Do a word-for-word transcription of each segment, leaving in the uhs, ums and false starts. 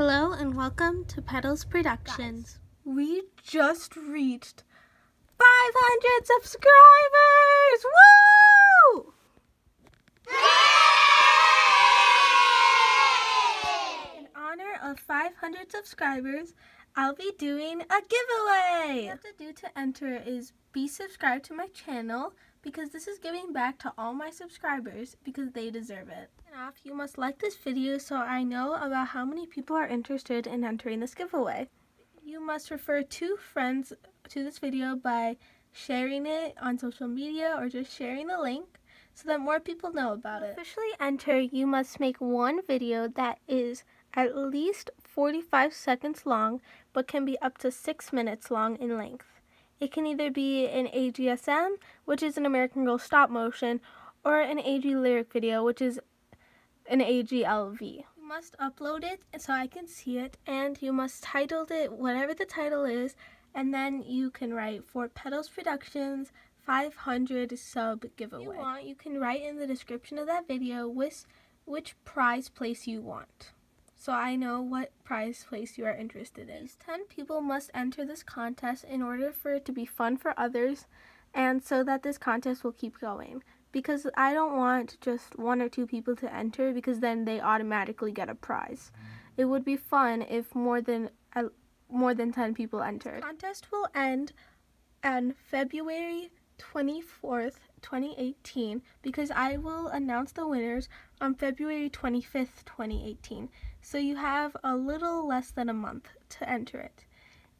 Hello and welcome to Petals Productions. Guys, we just reached five hundred subscribers! Woo! Yay! In honor of five hundred subscribers, I'll be doing a giveaway! What you have to do to enter is be subscribed to my channel, because this is giving back to all my subscribers because they deserve it. And off, you must like this video so I know about how many people are interested in entering this giveaway. You must refer two friends to this video by sharing it on social media or just sharing the link so that more people know about it. To officially enter, you must make one video that is at least forty-five seconds long but can be up to six minutes long in length. It can either be an A G S M, which is an American Girl stop motion, or an A G lyric video, which is an A G L V. You must upload it so I can see it, and you must title it whatever the title is, and then you can write for Petals Productions five hundred sub giveaway. If you want, you can write in the description of that video which, which prize place you want, so I know what prize place you are interested in. These ten people must enter this contest in order for it to be fun for others and so that this contest will keep going. Because I don't want just one or two people to enter, because then they automatically get a prize. It would be fun if more than uh, more than ten people entered. The contest will end on February twenty-fourth, twenty eighteen, because I will announce the winners on February twenty-fifth, twenty eighteen. So you have a little less than a month to enter it.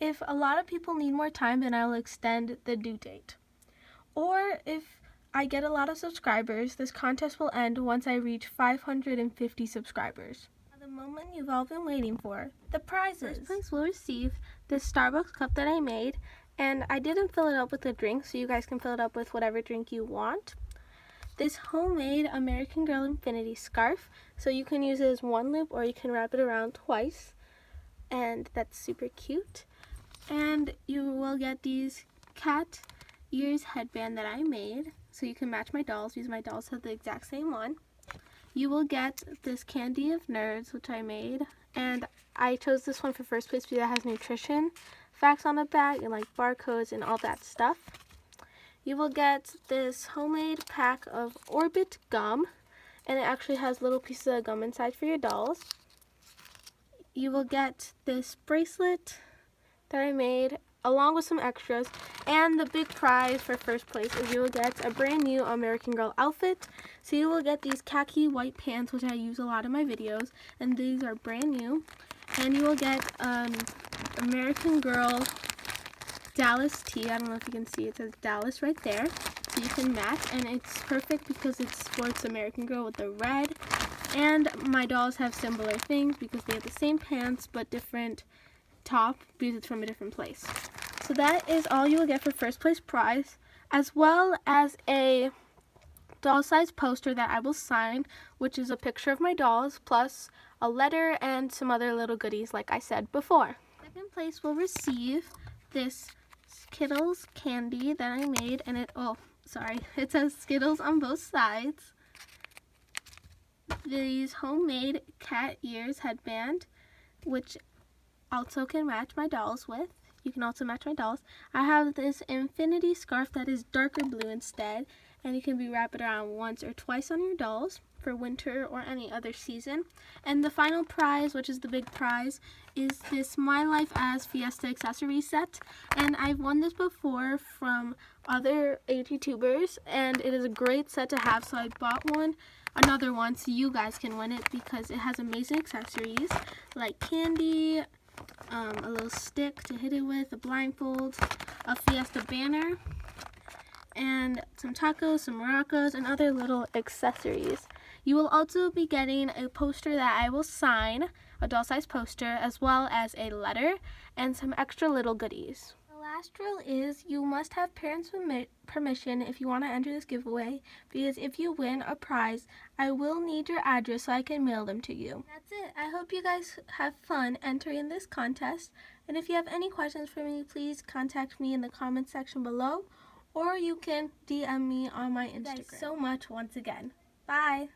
If a lot of people need more time, then I'll extend the due date. Or if I get a lot of subscribers, this contest will end once I reach five hundred fifty subscribers. The moment you've all been waiting for, the prizes. First place will receive this Starbucks cup that I made, and I didn't fill it up with a drink, so you guys can fill it up with whatever drink you want. This homemade American Girl infinity scarf, so you can use it as one loop or you can wrap it around twice, and that's super cute. And you will get these cat ears headband that I made, so you can match my dolls because my dolls have the exact same one. You will get this candy of nerds, which I made, and I chose this one for first place because it has nutrition facts on the back and like barcodes and all that stuff. You will get this homemade pack of Orbit gum, and it actually has little pieces of gum inside for your dolls. You will get this bracelet that I made along with some extras, and the big prize for first place is you will get a brand new American Girl outfit. So you will get these khaki white pants, which I use a lot in my videos, and these are brand new. And you will get an American Girl Dallas tee. I don't know if you can see, it says Dallas right there, so you can match, and it's perfect because it sports American Girl with the red. And my dolls have similar things because they have the same pants but different top because it's from a different place. So that is all you will get for first place prize, as well as a doll size poster that I will sign, which is a picture of my dolls plus a letter and some other little goodies like I said before. Second place will receive this Skittles candy that I made, and it, oh, sorry, it says Skittles on both sides. These homemade cat ears headband, which also can match my dolls with. You can also match my dolls. I have this infinity scarf that is darker blue instead, and you can be wrapped around once or twice on your dolls for winter or any other season. And the final prize, which is the big prize, is this My Life As Fiesta accessory set, and I've won this before from other AGTubers, and it is a great set to have, so I bought one another one so you guys can win it, because it has amazing accessories like candy, um, a little stick to hit it with, a blindfold, a Fiesta banner, and some tacos, some maracas, and other little accessories. You will also be getting a poster that I will sign, a doll size poster, as well as a letter and some extra little goodies. The last drill is you must have parents' permission if you want to enter this giveaway, because if you win a prize, I will need your address so I can mail them to you. That's it. I hope you guys have fun entering this contest, and if you have any questions for me, please contact me in the comments section below, or you can D M me on my Instagram. Thanks so much once again. Bye!